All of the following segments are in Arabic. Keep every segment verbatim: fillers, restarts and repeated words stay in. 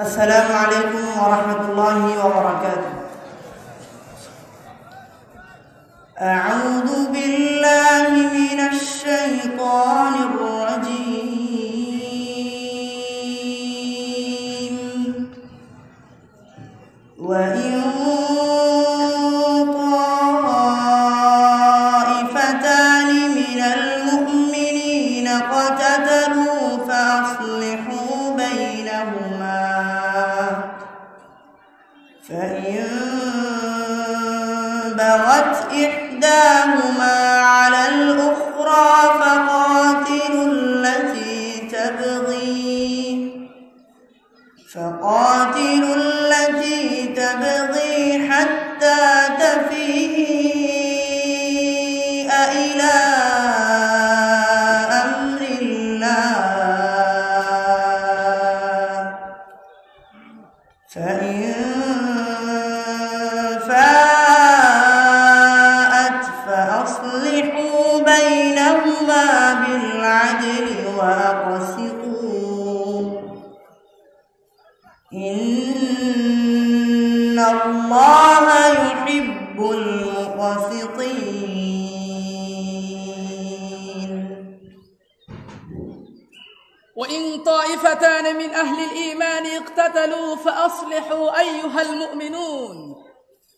السلام عليكم ورحمة الله وبركاته. أعوذ بالله من الشيطان الرجيم. وإن طائفتان من المؤمنين اقتتلوا فأصلحوا بينهما فإن بغت إحداهما على الأخرى فقاتلوا التي تبغي فقاتلوا التي تبغي حتى تفيء إلى أمر الله فإن فاءت فأصلحوا بينهما بالعدل وأقسطوا إن الله يحب المقسطين. وإن طائفتان من أهل الإيمان اقتتلوا فأصلحوا أيها المؤمنون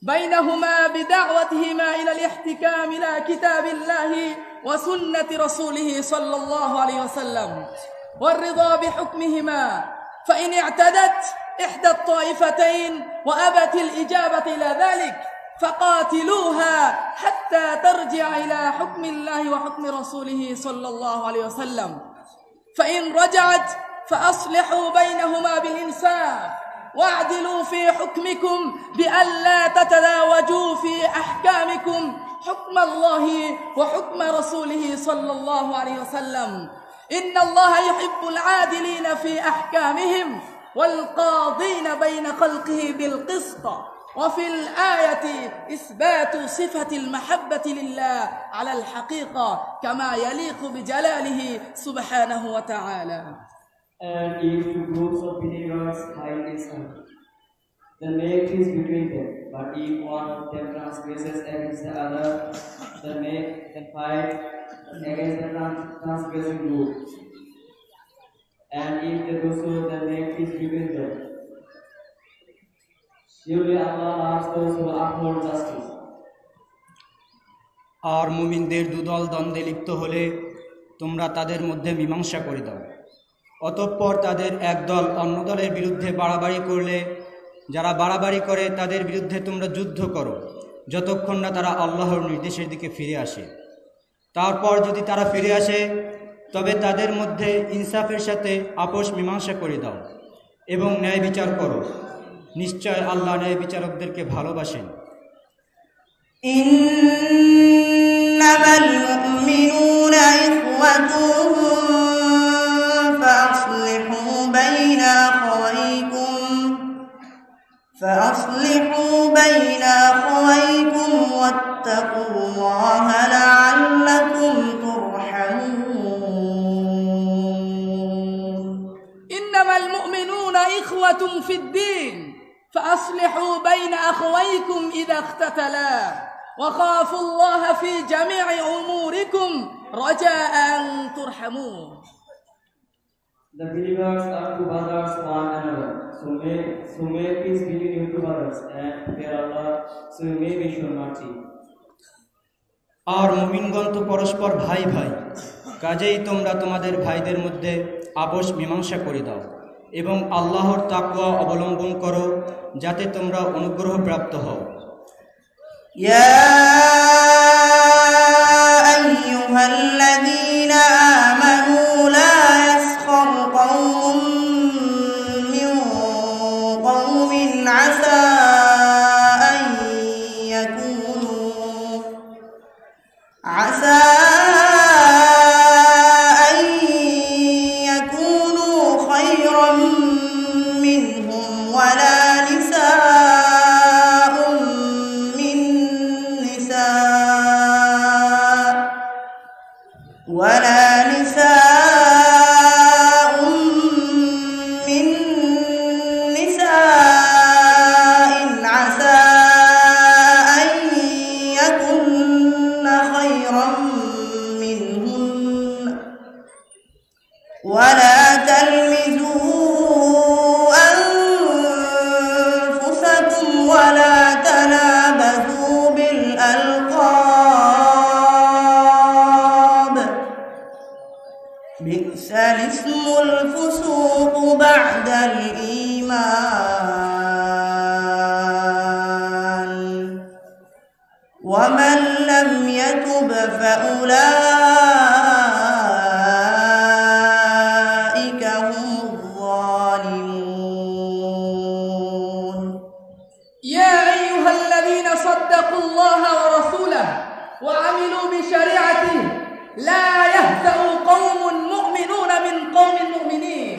بينهما بدعوتهما إلى الاحتكام إلى كتاب الله وسنة رسوله صلى الله عليه وسلم والرضا بحكمهما، فإن اعتدت إحدى الطائفتين وأبت الإجابة إلى ذلك فقاتلوها حتى ترجع إلى حكم الله وحكم رسوله صلى الله عليه وسلم، فإن رجعت فأصلحوا بينهما بالإنصاف واعدلوا في حكمكم بألا تتزاوجوا في أحكامكم حكم الله وحكم رسوله صلى الله عليه وسلم. إن الله يحب العادلين في أحكامهم والقاضين بين خلقه بالقسط. وفي الآية إثبات صفة المحبة لله على الحقيقة كما يليق بجلاله سبحانه وتعالى. And if two groups of believers fight each other, then make peace between them. But if one of them transgresses against the other, then make them fight against the transgressing group. And if they do so, then make peace between them. Surely Allah loves those who uphold justice. আর মুমিনদের দুদল দ্বন্দ্বে লিপ্ত হলে তোমরা তাদের মধ্যে মীমাংসা করে দাও। অতঃপর তাদের একদল অন্য দলের বিরুদ্ধে বাড়াবাড়ি করলে যারা বাড়াবাড়ি করে তাদের বিরুদ্ধে তোমরা যুদ্ধ করো যতক্ষণ না তারা আল্লাহর নির্দেশের দিকে ফিরে আসে। তারপর যদি তারা ফিরে আসে তবে তাদের মধ্যে ইনসাফের সাথে আপোষ মীমাংসা করে দাও এবং ন্যায় বিচার করো। নিশ্চয় আল্লাহ ন্যায় বিচারকদেরকে ভালোবাসেন। فأصلحوا بين أخويكم فأصلحوا بين أخويكم واتقوا الله لعلكم ترحمون. إنما المؤمنون إخوة في الدين فأصلحوا بين أخويكم إذا اختتلا وخافوا الله في جميع أموركم رجاء أن ترحمون. The believers are two brothers one another, so make, so make peace between you two brothers, and fear Allah, so you may be sure mercy. আর মুমিনগণ তো পরস্পর ভাই ভাই, কাজেই তোমরা তোমাদের ভাইদের মধ্যে আপোষ মীমাংসা করে দাও এবং আল্লাহর তাকওয়া অবলম্বন করো যাতে তোমরা অনুগ্রহ প্রাপ্ত হও। ইয়া আইয়ুহাল্লাযীনা আমানু লা الفسوق بعد الإيمان ومن لم يتب فأولئك هم الظالمون. يا أيها الذين صدقوا الله ورسوله وعملوا بشريعته لا يهزأ قوم مؤمنون من قوم المؤمنين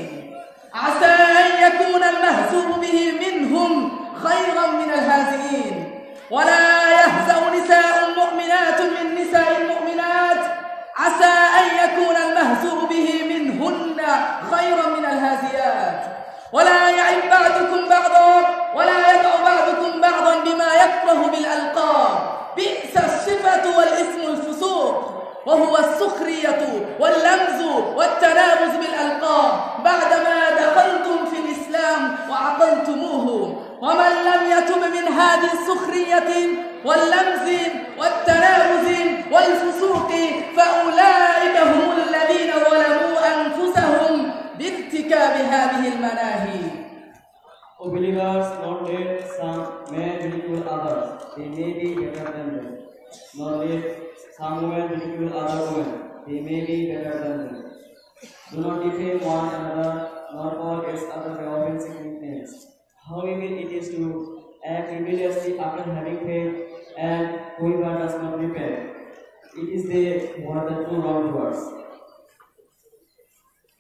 عسى أن يكون المهزوم به منهم خيرا من الهازئين. ولا يهزأ نساء مؤمنات من نساء المؤمنات عسى أن يكون المهزوم به منهن خيرا من الهازئات. ولا يعب بعضكم بعضا ولا يدع بعضكم بعضا بما يكره بالألقاب بئس الصفة والإسم الفسوق وهو السخرية واللمز والتنابز بالألقاب بعدما دخلتم في الإسلام وعقلتموه. ومن لم يتب من هذه السخرية واللمز والتنابز والفسوق فأولئك هم الذين ظلموا أنفسهم بارتكاب هذه المناهي. O believers, not let some men ridicule others, they may be better than them. Not let some women ridicule other women, they may be better than them. Do not defame one another, nor call other by offensive nicknames. How evil it is to act immediately after having faith, and whoever does not repent, it is they who are the true wrongdoers.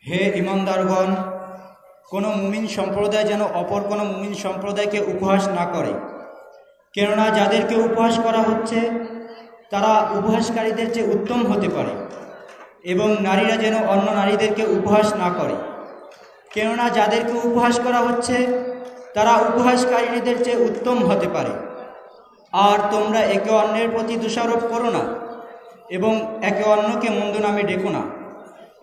Hey, Imandargon. কোনো মুমিন সম্প্রদায় যেন অপর কোনো মুমিন সম্প্রদায়কে উপহাস না করে, কেননা যাদেরকে উপহাস করা হচ্ছে তারা উপহাসকারীদের চেয়ে উত্তম হতে পারে। এবং নারীরা যেন অন্য নারীদেরকে উপহাস না করে, কেননা যাদেরকে উপহাস করা হচ্ছে তারা উপহাসকারীদের চেয়ে উত্তম হতে পারে। আর তোমরা একে অন্যের প্রতি দোষারোপ করো না এবং একে অন্যকে মন্দ নামে ডেকো না।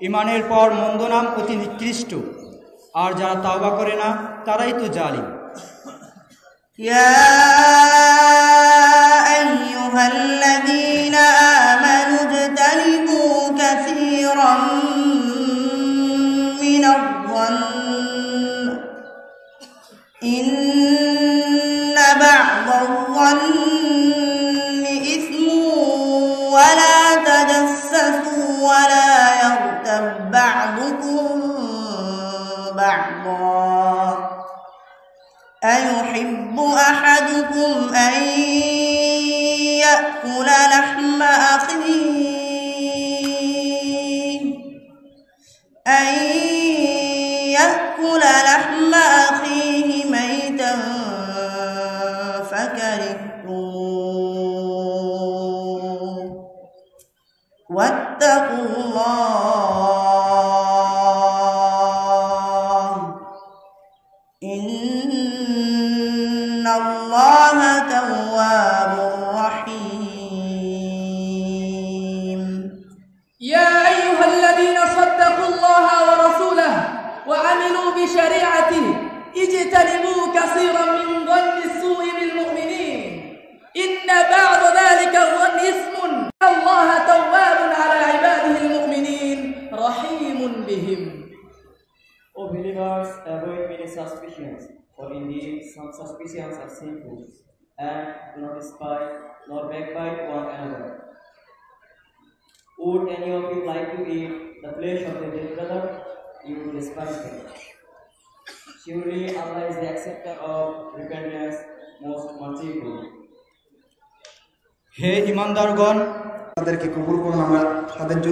ইমানের পর মন্দ নাম অতি নিকৃষ্ট, আর যারা তাওবা করে না তারাই তো জালিম। ইয়া আইয়ুহাল্লাযীনা আমানু ইজতানিবু কাসীরাম মিনাল-যন্নি ইন্না বা'দাল-যন্নি ইসমুন ওয়া লা তাজাসসু ওয়া লা ইয়াগতাব বা'দুকুম أيحب أحدكم أن يأكل لحم أخيه أن يأكل لحم أخيه ميتا فكرهتموه واتقوا الله إن الله تواب رحيم. يا أيها الذين صدقوا الله ورسوله وعملوا بشريعته اجتنبوا كثيرا من ظن السوء بالمؤمنين إن بعض ذلك الظن إثم الله تواب على عباده المؤمنين رحيم بهم. O believers, avoid many suspicions, for indeed some suspicions are sinful, and do not despise nor backbite one another. Would any of you like to eat the flesh of the dead brother? You would despise him. Surely Allah is the acceptor of repentance, most merciful. Hey, Imandargon!